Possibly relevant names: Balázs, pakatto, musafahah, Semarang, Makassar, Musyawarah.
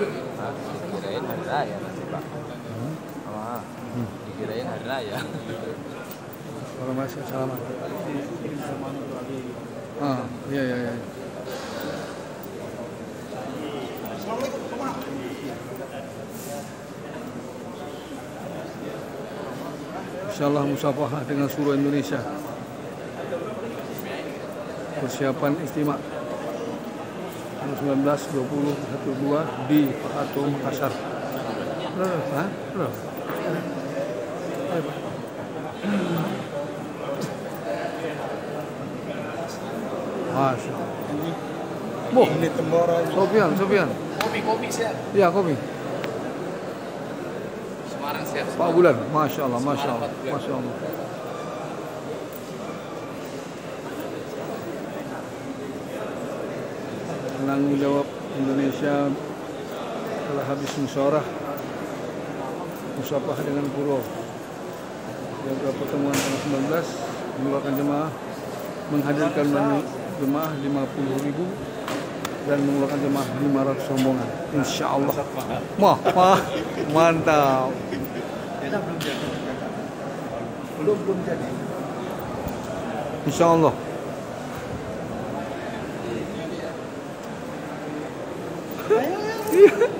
Dikirain hari raya nanti Pak. Maaf, dikirain hari raya. Kalau masih salaman. Ah, iya iya iya. Insyaallah musafahah dengan seluruh Indonesia. Persiapan istimewa 19, 20, 12 di Pakatto Makassar. Masya Allah. Ini tembaran. Sofian. Kopi siap. Iya, kopi. Semarang siap. Pak Bulan, masya Allah. Penanggung jawab Indonesia telah habis musyawarah musafah dengan Puro. Jaga pertemuan tanggal 19 mengeluarkan jemaah, menghadirkan jemaah 50.000 dan mengeluarkan jemaah 500 rombongan. Insyaallah. Mantap. Belum jadi. Insyaallah. Ayo.